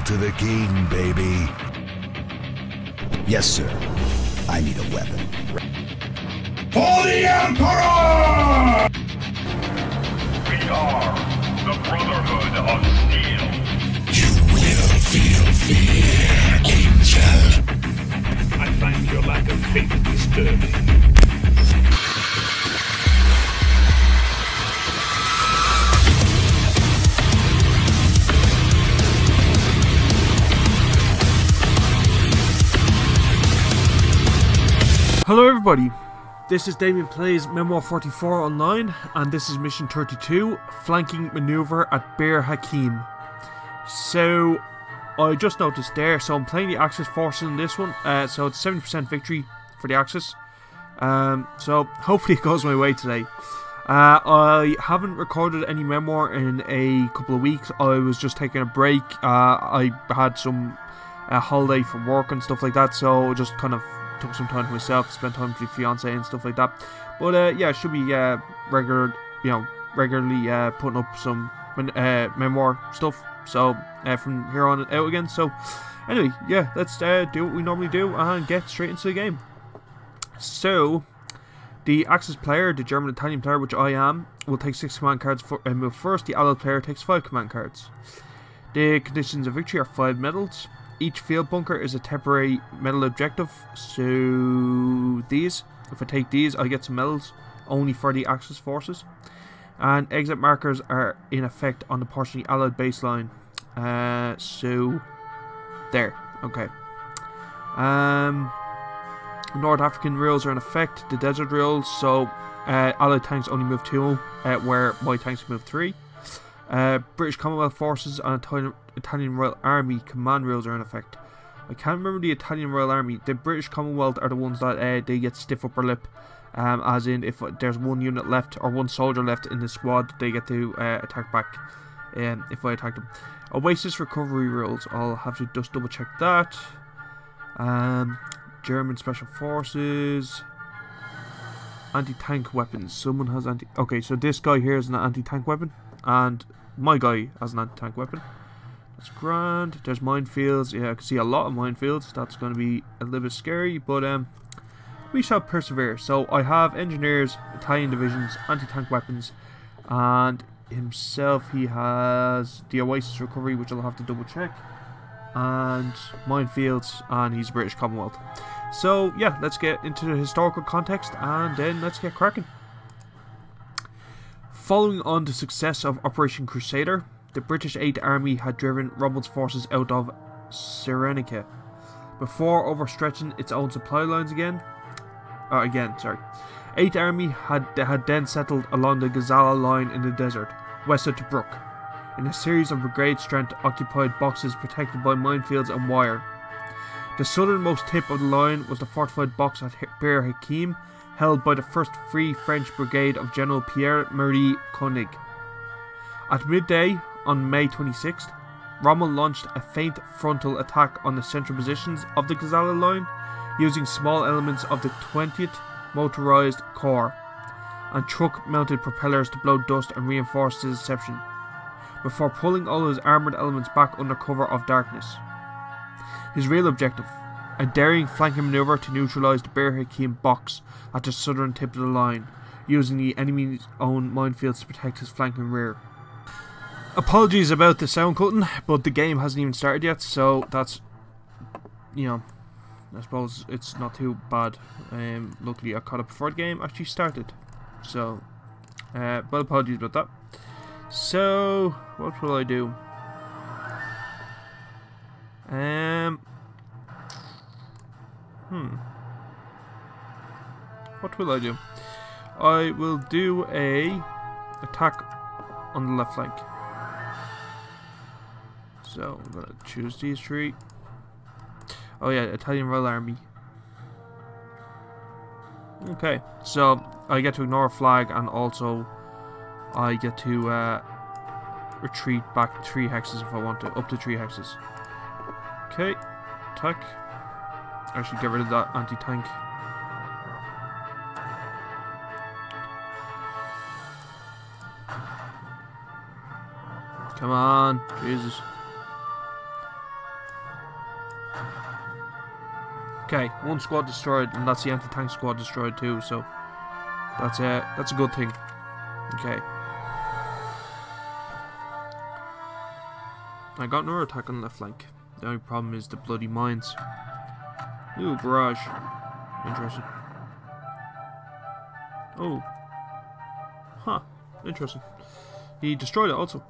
hail to the king, baby. Yes, sir. I need a weapon. For the Emperor! We are the Brotherhood of Steel. You will feel fear, angel. I find your lack of faith disturbing. Hello everybody, this is Damien Plays Memoir 44 online, and this is Mission 32, Flanking Maneuver at Bir Hakeim. So, I just noticed there, so I'm playing the Axis forces in this one, so it's 70% victory for the Axis. So, hopefully it goes my way today. I haven't recorded any memoir in a couple of weeks. I was just taking a break. I had some holiday from work and stuff like that, so just kind of took some time to myself, spent time with my fiance and stuff like that. But yeah, should be regularly putting up some memoir stuff. So from here on out again. So anyway, yeah, let's do what we normally do and get straight into the game. So the Axis player, the German Italian player, which I am, will take 6 command cards for a move first. The Allied player takes 5 command cards. The conditions of victory are 5 medals. Each field bunker is a temporary medal objective, so these, if I take these, I get some medals only for the Axis forces. And exit markers are in effect on the partially allied baseline. So, there, okay. North African drills are in effect, the desert drills, so allied tanks only move 2, where my tanks move 3. British Commonwealth forces and Italian Royal Army command rules are in effect. I can't remember the Italian Royal Army. The British Commonwealth are the ones that they get stiff upper lip, as in if there's one unit left or one soldier left in the squad, they get to attack back if I attack them. Oasis recovery rules, I'll have to just double check that. German Special Forces. Anti-tank weapons, someone has okay, so this guy here is an anti-tank weapon, and my guy has an anti-tank weapon. That's grand. There's minefields. Yeah, I can see a lot of minefields. That's going to be a little bit scary, but we shall persevere. So I have engineers, Italian divisions, anti-tank weapons, and himself he has the Oasis recovery, which I'll have to double check, and minefields, and he's British Commonwealth. So yeah, let's get into the historical context and then let's get cracking. Following on the success of Operation Crusader, the British 8th Army had driven Rommel's forces out of Cyrenaica before overstretching its own supply lines again. 8th Army had then settled along the Gazala Line in the desert, west of Tobruk, in a series of brigade-strength occupied boxes protected by minefields and wire. The southernmost tip of the line was the fortified box at Bir Hakeim, held by the 1st Free French Brigade of General Pierre Marie Koenig. At midday on May 26th, Rommel launched a feint frontal attack on the central positions of the Gazala Line, using small elements of the 20th Motorized Corps and truck-mounted propellers to blow dust and reinforce the deception, before pulling all his armoured elements back under cover of darkness. His real objective, a daring flanking manoeuvre to neutralise the Bir Hakeim box at the southern tip of the line, using the enemy's own minefields to protect his flank and rear. Apologies about the sound cutting, but the game hasn't even started yet, so that's, you know, I suppose it's not too bad. Luckily I caught up before the game actually started, so but apologies about that. So, what will I do? What will I do? I will do a attack on the left flank. So I'm gonna choose these 3. Oh yeah, Italian Royal Army. Okay, so I get to ignore a flag, and also I get to retreat back 3 hexes if I want to, up to 3 hexes. Okay, attack. I should get rid of that anti-tank. Come on, Jesus. Okay, one squad destroyed, and that's the anti-tank squad destroyed too, so that's a good thing. Okay. I got another attack on the left flank. The only problem is the bloody mines. Ooh, barrage. Interesting. Oh. Huh. Interesting. He destroyed it also.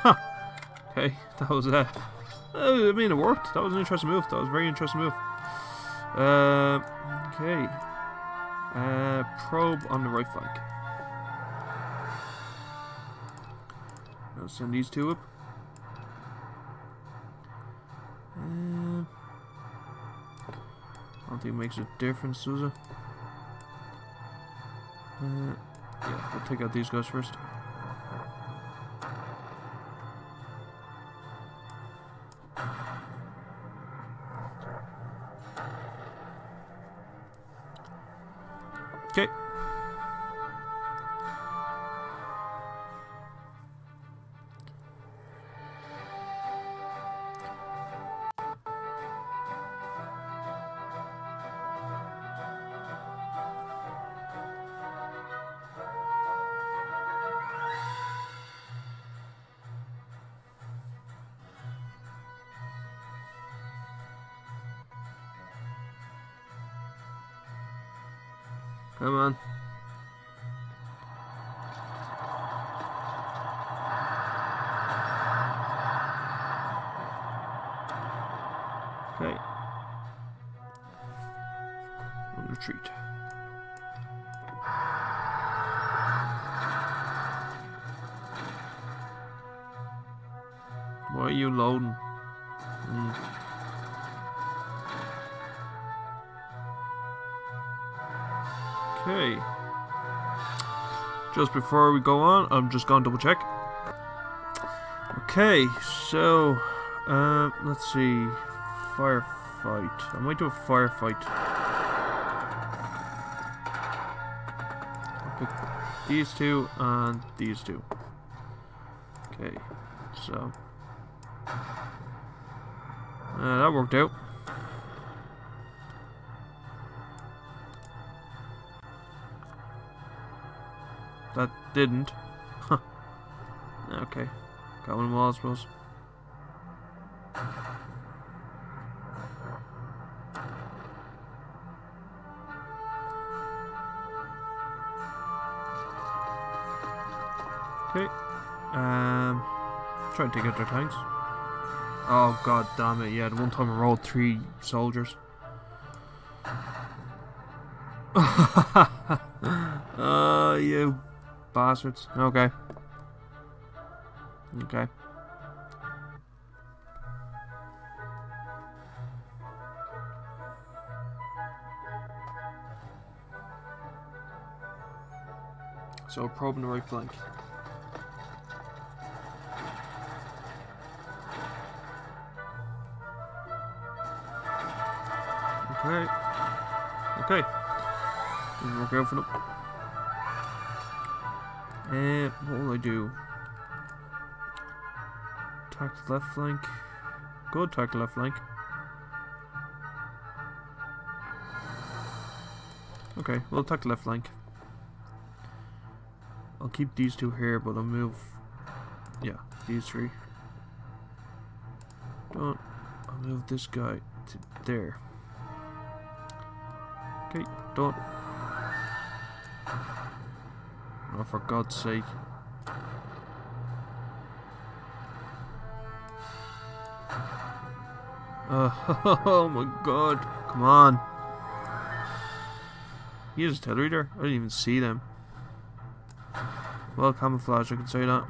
Huh. Okay, that was I mean, it worked. That was an interesting move. That was a very interesting move. Okay. Probe on the right flank. I'll send these two up. I don't think it makes a difference, does it? Yeah, we'll take out these guys first. Okay. Come on. Okay. We'll retreat. Why are you loading? Okay. Just before we go on, I'm just going to double check. Okay, so let's see. Firefight. I might do a firefight. I'll pick these two and these two. Okay, so that worked out. That didn't. Huh. Okay. Got one more, I suppose. Okay. Try and take out their tanks. Oh, god damn it. Yeah, at one time I rolled 3 soldiers. You bastards. Okay. Okay. So probing the right flank. Okay. Okay. Didn't work out for them. And what will I do? Attack the left flank. Go attack the left flank. Okay, we'll attack the left flank. I'll keep these two here, but I'll move. Yeah, these three. Don't. I'll move this guy to there. Okay, don't. Oh, for God's sake. Oh my god. Come on. He has artillery there? I didn't even see them. Well, camouflage, I can say that.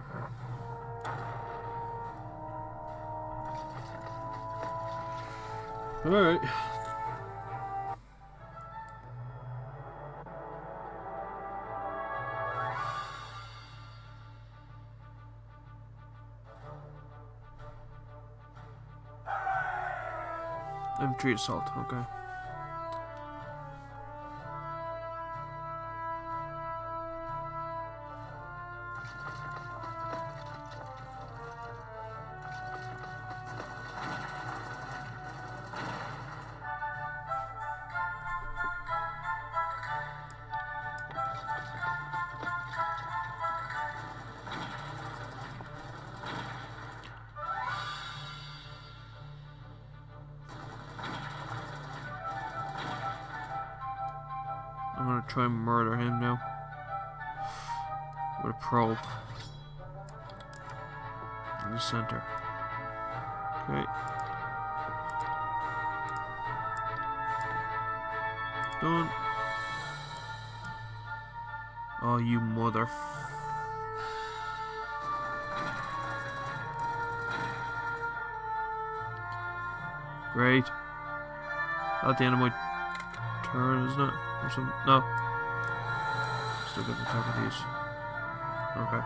Alright. Infantry assault, okay. try and murder him now. With a probe. In the center. Okay. Done. Oh, you mother. Great. At the end of my turn, isn't it? Or something? No. Still got the top of these. Okay.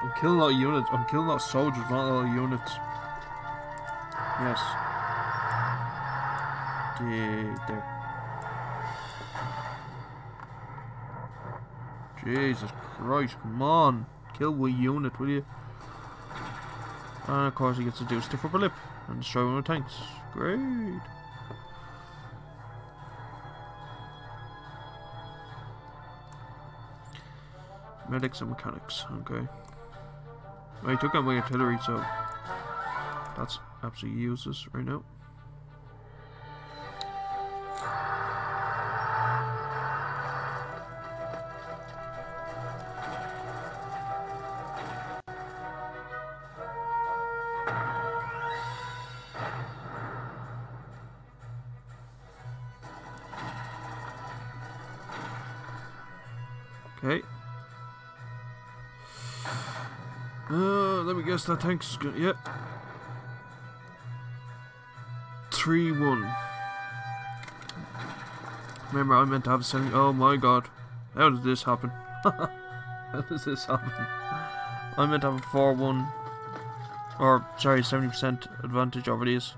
I'm killing a lot of units. I'm killing a lot of soldiers, not a lot of units. Yes. There. Jesus Christ, come on. Kill one unit, will you? And of course he gets to do stiff upper lip and destroy one of the tanks. Great. Medics and mechanics, okay. I took out my artillery, so that's absolutely useless right now. Okay. Let me guess, that tank's good. Yep. 3-1. Remember, I meant to have a sending. Oh my god. How did this happen? How does this happen? I meant to have a 4-1. Or, sorry, 70% advantage over these.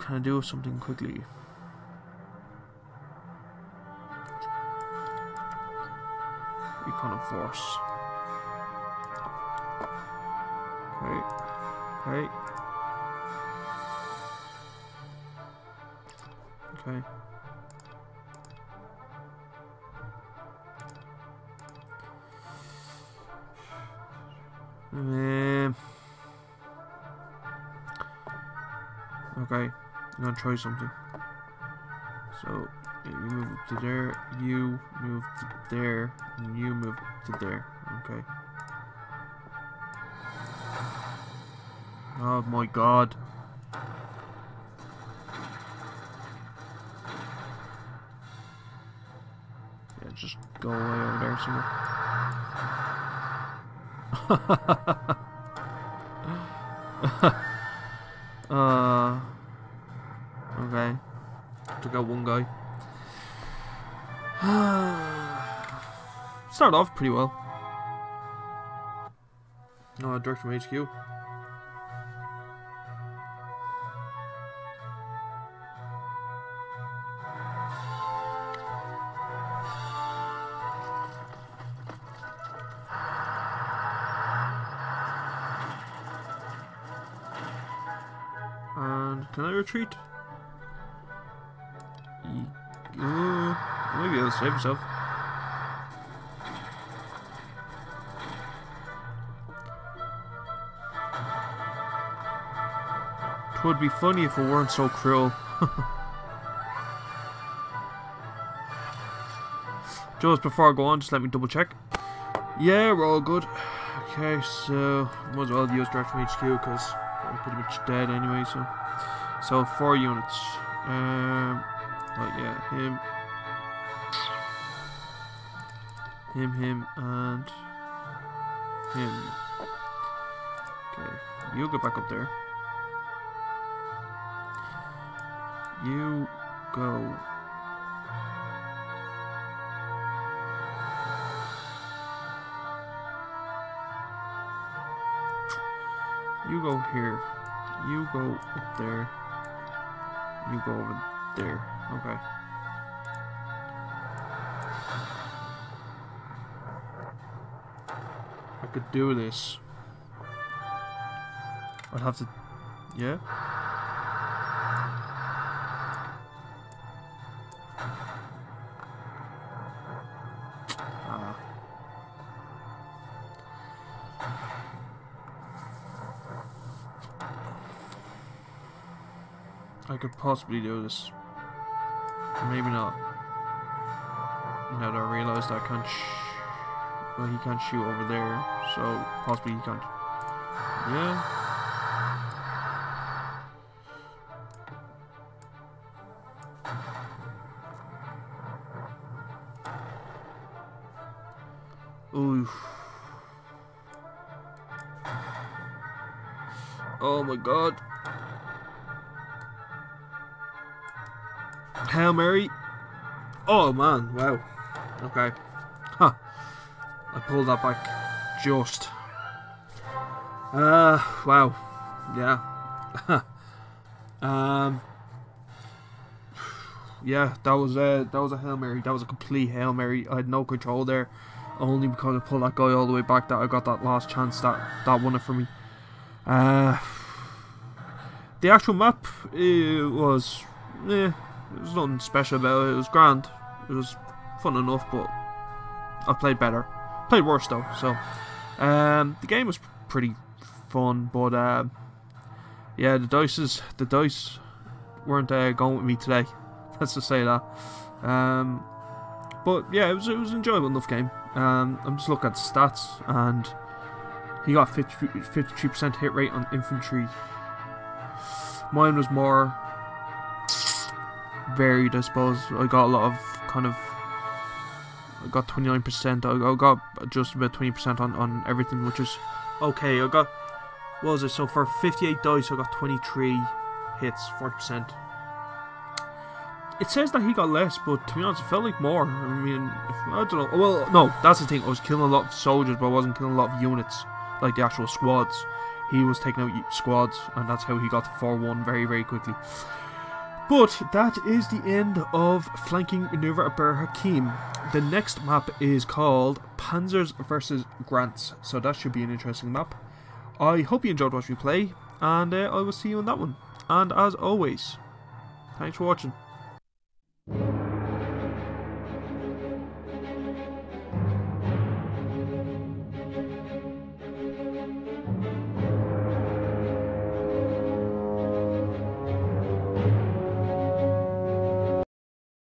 Can I do something quickly? Econ of force. Okay. Okay. Okay. Okay. I'm gonna try something. So you move up to there, you move to there, and you move to there. Okay. Oh my god. Yeah, just go away over there somewhere. Okay. Took out one guy. Started off pretty well. No, direct from HQ. And can I retreat? Maybe I'll save myself. It would be funny if it weren't so cruel. Just before I go on, just let me double check. Yeah, we're all good. Okay, so might as well use direct from HQ because I'm pretty much dead anyway. So 4 units. But yeah, him, and him. Okay, you go back up there. You go. You go here. You go up there. You go over there. Okay. I could do this. I'd have to. Yeah? I could possibly do this. Maybe not. No, I realized I can't. Well, he can't shoot over there, so possibly he can't. Yeah. Oh my god. Hail Mary. Oh man, wow. Okay. Huh. I pulled that back just. Wow. Yeah. Yeah, that was a Hail Mary. That was a complete Hail Mary. I had no control there. Only because I pulled that guy all the way back that I got that last chance that won it for me. The actual map, it was, yeah, there was nothing special about it. It was grand, it was fun enough, but I played better, played worse though. So the game was pretty fun, but yeah, the dice weren't going with me today. Let's just say that. But yeah, it was an enjoyable enough game. I'm just looking at stats, and he got 53% hit rate on infantry. Mine was more varied, I suppose. I got a lot of kind of. I got 29%. I got just about 20% on everything, which is okay. I got, what was it? So for 58 dice, I got 23 hits, 40%. It says that he got less, but to be honest, it felt like more. I mean, I don't know. Well, no, that's the thing. I was killing a lot of soldiers, but I wasn't killing a lot of units, like the actual squads. He was taking out squads, and that's how he got to 4-1 very, very quickly. But that is the end of Flanking Maneuver at Bir Hakeim. The next map is called Panzers vs. Grants, so that should be an interesting map. I hope you enjoyed watching me play, and I will see you on that one. And as always, thanks for watching.